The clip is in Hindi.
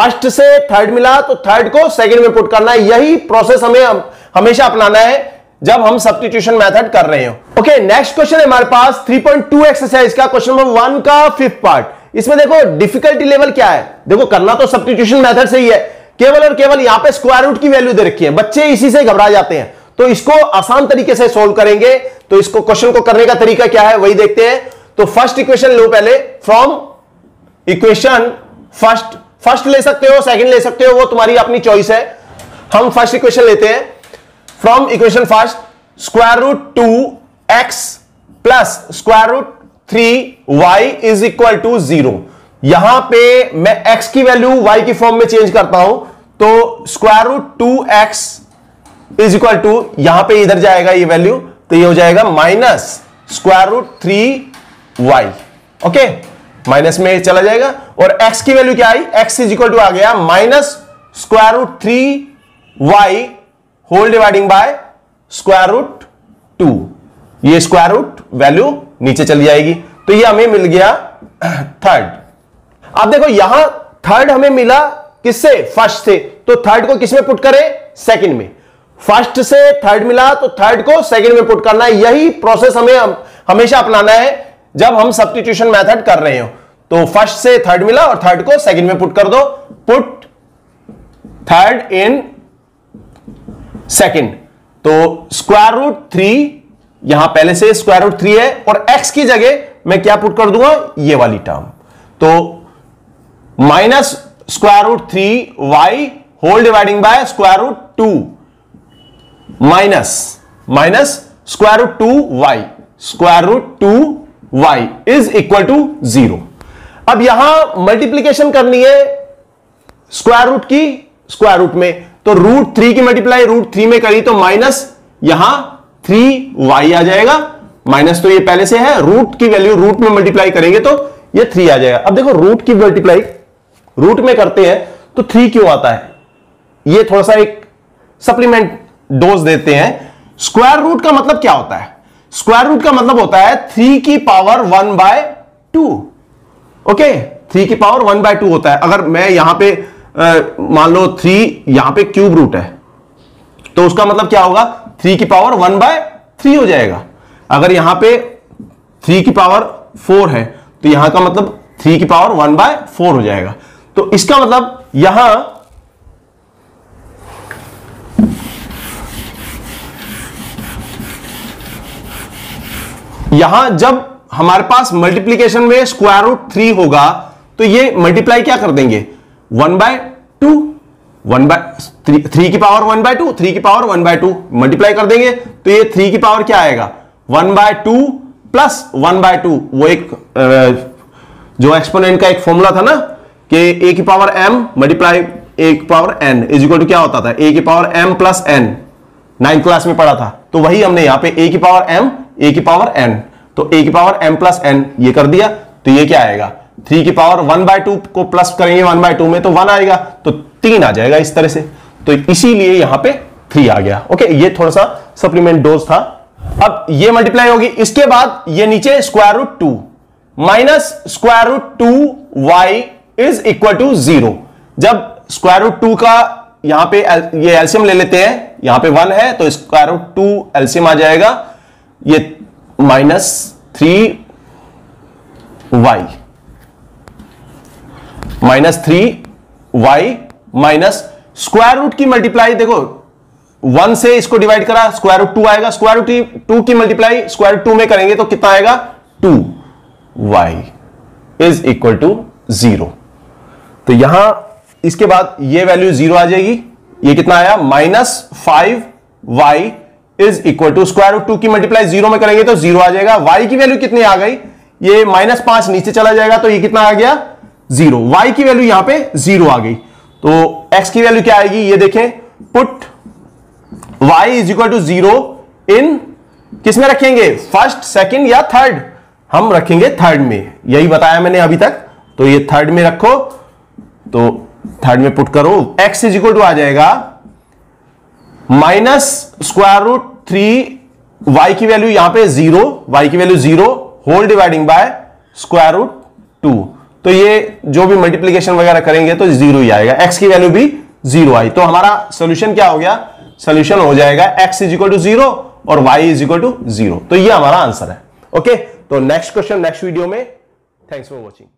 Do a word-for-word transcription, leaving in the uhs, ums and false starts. फर्स्ट से थर्ड मिला तो थर्ड को सेकंड में पुट करना है। यही प्रोसेस हमें हम, हमेशा अपनाना है जब हम सब्स्टिट्यूशन मेथड कर रहे हो। ओके, नेक्स्ट क्वेश्चन है हमारे पास थ्री पॉइंट टू एक्सरसाइज का क्वेश्चन नंबर वन का फिफ्थ पार्ट। इसमें देखो डिफिकल्टी लेवल क्या है। देखो करना तो सब्स्टिट्यूशन मेथड से ही है, केवल और केवल यहां पे स्क्वायर रूट की वैल्यू दे रखी है, बच्चे इसी से घबरा जाते हैं। तो इसको आसान तरीके से सोल्व करेंगे। तो इसको क्वेश्चन को करने का तरीका क्या है वही देखते हैं। तो फर्स्ट इक्वेशन लो, पहले फ्रॉम इक्वेशन फर्स्ट फर्स्ट ले सकते हो, सेकंड ले सकते हो, वो तुम्हारी अपनी चॉइस है। हम फर्स्ट इक्वेशन लेते हैं। From equation first square root two x plus square root three y is equal to zero. यहां पे मैं एक्स की वैल्यू वाई की फॉर्म में चेंज करता हूं तो square root two x is equal to, यहां पर इधर जाएगा ये वैल्यू तो ये हो जाएगा minus square root three y. Okay, minus में चला जाएगा और x की वैल्यू क्या आई, x इज इक्वल टू आ गया minus square root three y whole dividing by square root two. ये स्क्वायर रूट वैल्यू नीचे चली जाएगी तो ये हमें मिल गया थर्ड। अब देखो यहां थर्ड हमें मिला किससे, फर्स्ट से। तो थर्ड को किसमें पुट करें, सेकंड में। फर्स्ट से थर्ड मिला तो थर्ड को सेकंड में पुट करना है। यही प्रोसेस हमें हम, हमेशा अपनाना है जब हम सब्स्टिट्यूशन मेथड कर रहे हो। तो फर्स्ट से थर्ड मिला और थर्ड को सेकंड में पुट कर दो, पुट थर्ड इन सेकंड। तो स्क्वायर रूट थ्री, यहां पहले से स्क्वायर रूट थ्री है और एक्स की जगह मैं क्या पुट कर दूंगा, ये वाली टर्म। तो minus square root three y whole dividing by square root two minus minus square root two y square root two y is equal to zero. अब यहां मल्टीप्लीकेशन करनी है स्क्वायर रूट की स्क्वायर रूट में। तो रूट थ्री की मल्टीप्लाई रूट थ्री में करी तो माइनस यहां थ्री वाई आ जाएगा, माइनस तो ये पहले से है, रूट की वैल्यू रूट में मल्टीप्लाई करेंगे तो ये थ्री आ जाएगा। अब देखो रूट की मल्टीप्लाई रूट में करते हैं तो थ्री क्यों आता है, ये थोड़ा सा एक सप्लीमेंट डोज देते हैं। स्क्वायर रूट का मतलब क्या होता है, स्क्वायर रूट का मतलब होता है थ्री की power one by two. Okay, three की पावर वन बाय टू होता है। अगर मैं यहां पे मान लो थ्री यहां पे क्यूब रूट है तो उसका मतलब क्या होगा, थ्री की पावर वन बाय थ्री हो जाएगा। अगर यहां पे थ्री की पावर फोर है तो यहां का मतलब थ्री की पावर वन बाय फोर हो जाएगा। तो इसका मतलब यहां यहां जब हमारे पास मल्टीप्लीकेशन में स्क्वायर रूट थ्री होगा तो ये मल्टीप्लाई क्या कर देंगे, one by two, one by three की power one by two, three की power one by two multiply कर देंगे तो ये थ्री की पावर क्या आएगा, one by two plus one by two. वो एक जो एक्सपोनेंट का एक फॉर्मूला था ना कि ए की पावर एम मल्टीप्लाई ए की power N is equal to क्या होता था, ए की power M plus N, ninth class में पढ़ा था। तो वही हमने यहां पे ए की पावर एम ए की पावर एन, तो ए की पावर एम प्लस एन ये कर दिया तो ये क्या आएगा, थ्री की पावर वन बाय टू को प्लस करेंगे वन बाय टू में तो वन आएगा तो तीन आ जाएगा इस तरह से। तो इसीलिए यहां पे थ्री आ गया। ओके, ये थोड़ा सा सप्लीमेंट डोज था। अब ये मल्टीप्लाई होगी, इसके बाद ये नीचे square root two minus square root two y is equal to zero. जब स्क्वायर रूट टू का यहां पे ये एलसीएम ले लेते हैं, यहां पे वन है तो स्क्वायर रूट टू एलसीएम आ जाएगा ये minus three y minus three y minus square root की मल्टीप्लाई। देखो वन से इसको डिवाइड करा स्क्वायर रूट टू आएगा, स्क्वायर रूट टू की मल्टीप्लाई स्क्वायर रूट टू में करेंगे तो कितना आएगा, two y is equal to zero. तो यहां इसके बाद ये वैल्यू जीरो आ जाएगी। ये कितना आया, minus five y is equal to square root two की मल्टीप्लाई जीरो में करेंगे तो जीरो आ जाएगा। वाई की वैल्यू कितनी आ गई, ये माइनस पांच नीचे चला जाएगा तो ये कितना आ गया, जीरो। वाई की वैल्यू यहां पे जीरो आ गई। तो एक्स की वैल्यू क्या आएगी, ये देखें, put y is equal to zero in किसमें रखेंगे, फर्स्ट सेकेंड या थर्ड, हम रखेंगे थर्ड में, यही बताया मैंने अभी तक। तो ये थर्ड में रखो तो थर्ड में पुट करो, एक्स इज इक्वल टू आ जाएगा minus square root three y की वैल्यू यहां पे जीरो, वाई की value zero whole dividing by square root two. तो ये जो भी मल्टीप्लीकेशन वगैरह करेंगे तो जीरो ही आएगा, एक्स की वैल्यू भी जीरो आई। तो हमारा सोल्यूशन क्या हो गया, सोल्यूशन हो जाएगा x is equal to zero और Y is equal to zero. तो ये हमारा आंसर है। ओके, तो नेक्स्ट क्वेश्चन नेक्स्ट वीडियो में। Thanks for watching.